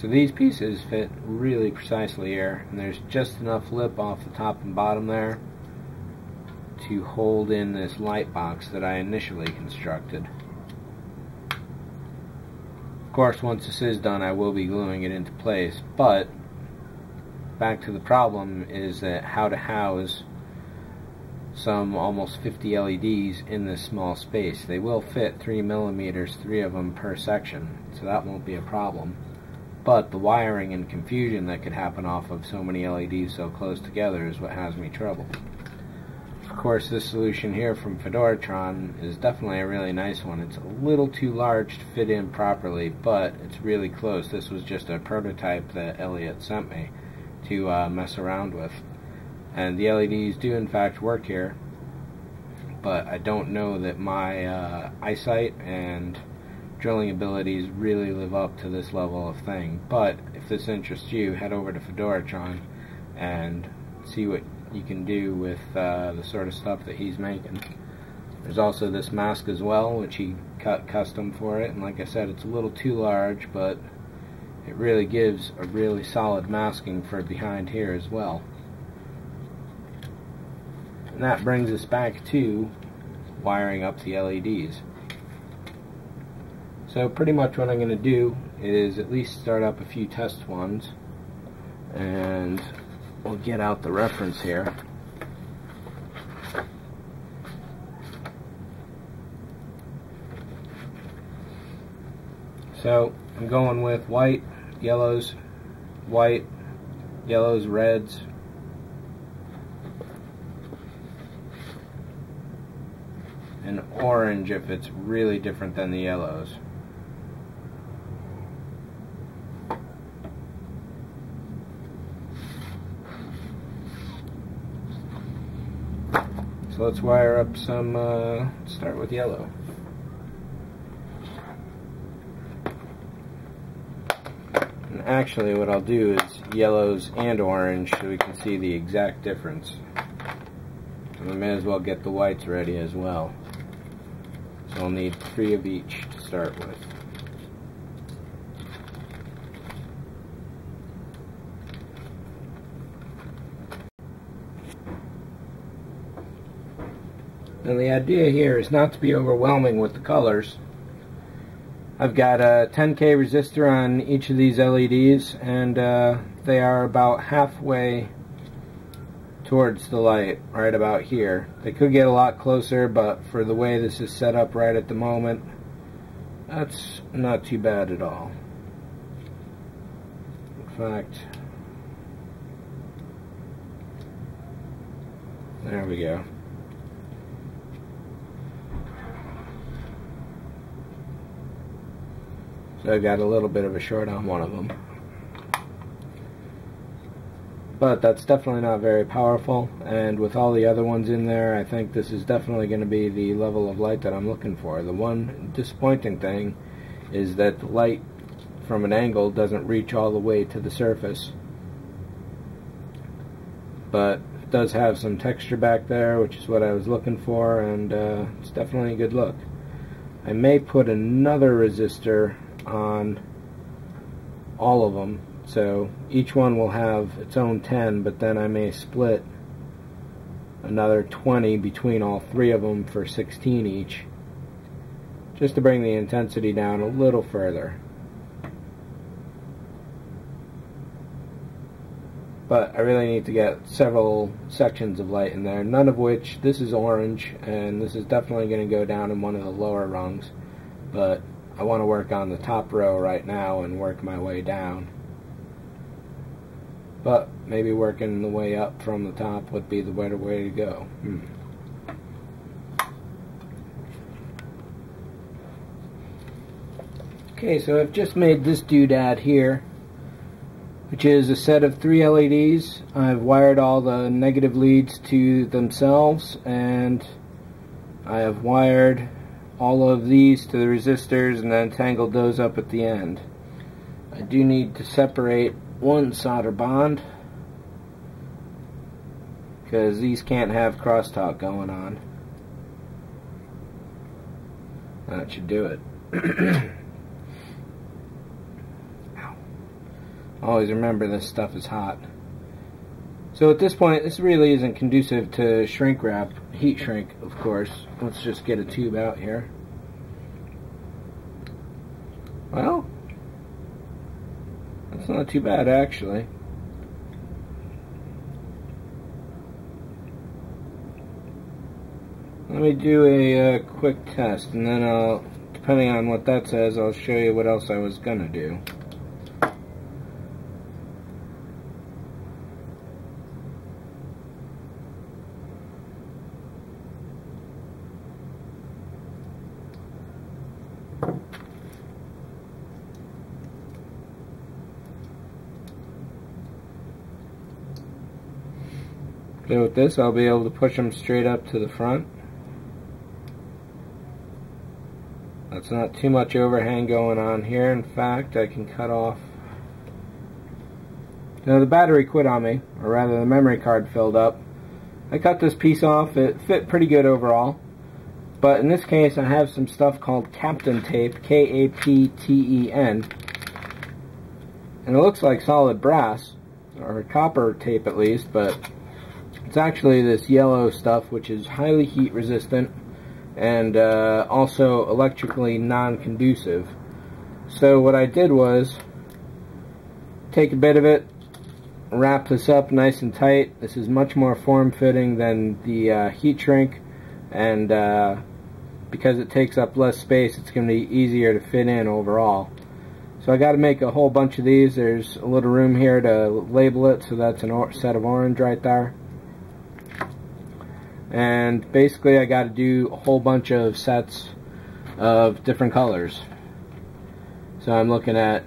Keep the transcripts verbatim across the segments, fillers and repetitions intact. So these pieces fit really precisely here, and there's just enough lip off the top and bottom there to hold in this light box that I initially constructed. Of course, once this is done, I will be gluing it into place, but back to the problem is that how to house some almost fifty L E Ds in this small space. They will fit three millimeters, three of them per section, so that won't be a problem. But the wiring and confusion that could happen off of so many L E Ds so close together is what has me trouble. Of course, this solution here from Fedoratron is definitely a really nice one. It's a little too large to fit in properly, but it's really close. This was just a prototype that Elliot sent me to uh, mess around with. And the L E Ds do in fact work here, but I don't know that my uh, eyesight and drilling abilities really live up to this level of thing. But if this interests you, head over to Fedoratron and see what you can do with uh, the sort of stuff that he's making. There's also this mask as well, which he cut custom for it, and like I said, it's a little too large, but it really gives a really solid masking for behind here as well. And that brings us back to wiring up the L E Ds. So pretty much what I'm going to do is at least start up a few test ones, and we'll get out the reference here. So I'm going with white, yellows, white, yellows, reds, and orange if it's really different than the yellows. So let's wire up some, uh, start with yellow. And actually what I'll do is yellows and orange so we can see the exact difference. And we may as well get the whites ready as well. So I'll need three of each to start with. And the idea here is not to be overwhelming with the colors. I've got a ten K resistor on each of these L E Ds, and uh, they are about halfway towards the light, right about here. They could get a lot closer, but for the way this is set up right at the moment, that's not too bad at all. In fact, there we go. So I got a little bit of a short on one of them. But that's definitely not very powerful, and with all the other ones in there, I think this is definitely going to be the level of light that I'm looking for. The one disappointing thing is that the light from an angle doesn't reach all the way to the surface. But it does have some texture back there, which is what I was looking for, and uh, it's definitely a good look. I may put another resistor on all of them, so each one will have its own ten, but then I may split another twenty between all three of them for sixteen each, just to bring the intensity down a little further. But I really need to get several sections of light in there, none of which, this is orange, and this is definitely going to go down in one of the lower rungs, but I want to work on the top row right now and work my way down. But maybe working the way up from the top would be the better way to go. Hmm. Okay, so I've just made this doodad here, which is a set of three L E Ds. I've wired all the negative leads to themselves, and I have wired all of these to the resistors and then tangled those up at the end. I do need to separate one solder bond because these can't have crosstalk going on. That should do it. Ow. Always remember this stuff is hot. So at this point, this really isn't conducive to shrink wrap, heat shrink, of course. Let's just get a tube out here. Well, that's not too bad, actually. Let me do a uh, quick test, and then I'll, depending on what that says, I'll show you what else I was gonna do. So with this, I'll be able to push them straight up to the front. That's not too much overhang going on here. In fact, I can cut off. Now the battery quit on me, or rather the memory card filled up. I cut this piece off. It fit pretty good overall. But in this case, I have some stuff called Kapton tape, K A P T E N. And it looks like solid brass, or copper tape at least, but it's actually this yellow stuff, which is highly heat resistant and uh, also electrically non-conducive. So what I did was take a bit of it, wrap this up nice and tight. This is much more form-fitting than the uh, heat shrink, and uh, because it takes up less space, it's going to be easier to fit in overall. So I got to make a whole bunch of these. There's a little room here to label it, so that's a set of orange right there. And basically I got to do a whole bunch of sets of different colors. So I'm looking at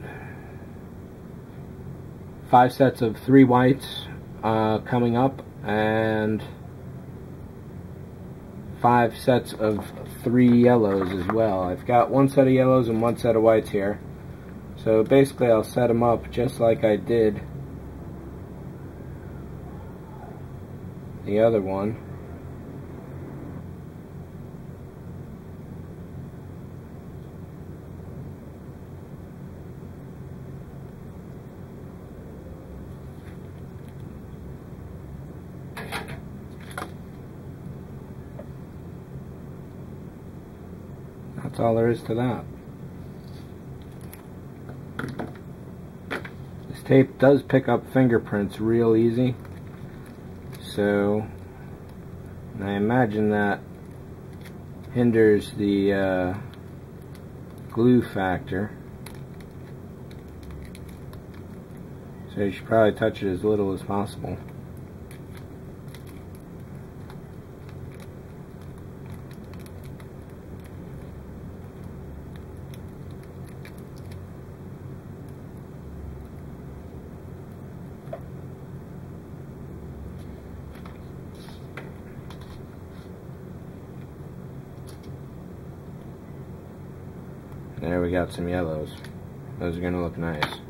five sets of three whites uh, coming up, and five sets of three yellows as well. I've got one set of yellows and one set of whites here. So basically I'll set them up just like I did the other one. That's all there is to that. This tape does pick up fingerprints real easy, so I imagine that hinders the uh, glue factor. So you should probably touch it as little as possible. There we got some yellows. Those are going to look nice.